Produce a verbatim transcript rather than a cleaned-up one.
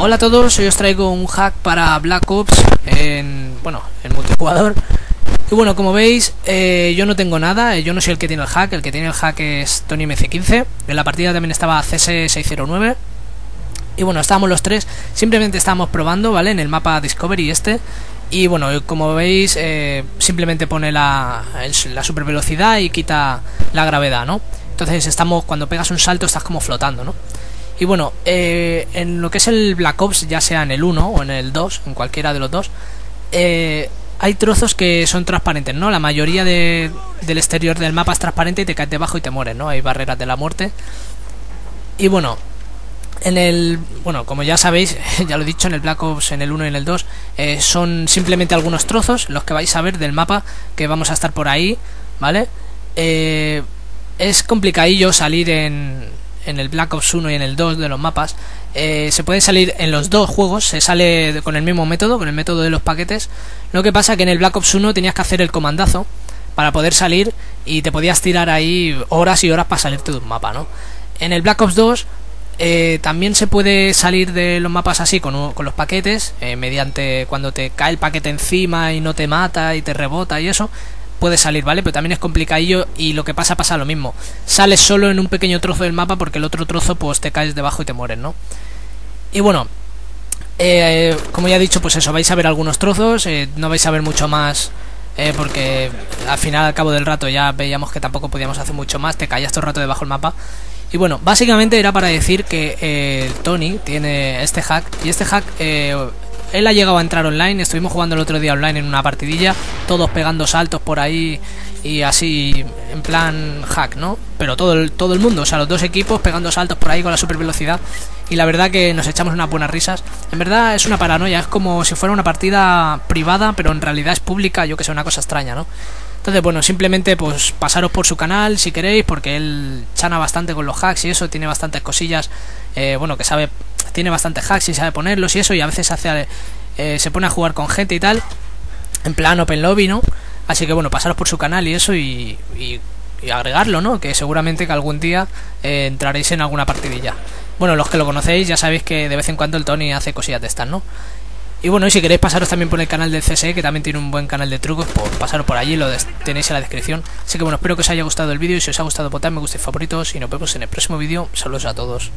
Hola a todos, hoy os traigo un hack para Black Ops en, bueno, en multijugador. Y bueno, como veis, eh, yo no tengo nada, yo no soy el que tiene el hack, el que tiene el hack es Tony M C quince. En la partida también estaba C S seis cero nueve. Y bueno, estábamos los tres, simplemente estábamos probando, ¿vale? En el mapa Discovery este. Y bueno, como veis, eh, simplemente pone la, la super velocidad y quita la gravedad, ¿no? Entonces estamos, cuando pegas un salto estás como flotando, ¿no? Y bueno, eh, en lo que es el Black Ops, ya sea en el uno o en el dos, en cualquiera de los dos, eh, hay trozos que son transparentes, ¿no? La mayoría de, del exterior del mapa es transparente y te caes debajo y te mueres, ¿no? Hay barreras de la muerte. Y bueno, en el, bueno, como ya sabéis, ya lo he dicho, en el Black Ops, en el uno y en el dos, eh, son simplemente algunos trozos, los que vais a ver del mapa, que vamos a estar por ahí, ¿vale? Eh, es complicadillo salir en... en el Black Ops uno y en el dos de los mapas. eh, se pueden salir en los dos juegos, se sale con el mismo método, con el método de los paquetes. Lo que pasa que en el Black Ops uno tenías que hacer el comandazo para poder salir y te podías tirar ahí horas y horas para salirte de un mapa, ¿no? En el Black Ops dos eh, también se puede salir de los mapas así con, con los paquetes, eh, mediante cuando te cae el paquete encima y no te mata y te rebota y eso. Puede salir, ¿vale? Pero también es complicadillo y lo que pasa, pasa lo mismo. Sales solo en un pequeño trozo del mapa porque el otro trozo pues te caes debajo y te mueres, ¿no? Y bueno, eh, como ya he dicho, pues eso, vais a ver algunos trozos, eh, no vais a ver mucho más eh, porque al final, al cabo del rato ya veíamos que tampoco podíamos hacer mucho más, te caías todo el rato debajo del mapa. Y bueno, básicamente era para decir que eh, Tony tiene este hack y este hack... Eh, él ha llegado a entrar online, estuvimos jugando el otro día online en una partidilla, todos pegando saltos por ahí y así en plan hack, ¿no? Pero todo el, todo el mundo, o sea, los dos equipos pegando saltos por ahí con la super velocidad y la verdad que nos echamos unas buenas risas. En verdad es una paranoia, es como si fuera una partida privada, pero en realidad es pública, yo que sé, una cosa extraña, ¿no? Entonces, bueno, simplemente pues pasaros por su canal si queréis, porque él chana bastante con los hacks y eso, tiene bastantes cosillas, eh, bueno, que sabe... Tiene bastantes hacks y sabe ponerlos y eso, y a veces hace, eh, se pone a jugar con gente y tal, en plan open lobby, ¿no? Así que bueno, pasaros por su canal y eso y, y, y agregarlo, ¿no? Que seguramente que algún día eh, entraréis en alguna partidilla. Bueno, los que lo conocéis ya sabéis que de vez en cuando el Tony hace cosillas de estas, ¿no? Y bueno, y si queréis pasaros también por el canal del C S E, que también tiene un buen canal de trucos, pues pasaros por allí, lo tenéis en la descripción. Así que bueno, espero que os haya gustado el vídeo y si os ha gustado, votad me gusta y favoritos y nos vemos en el próximo vídeo. Saludos a todos.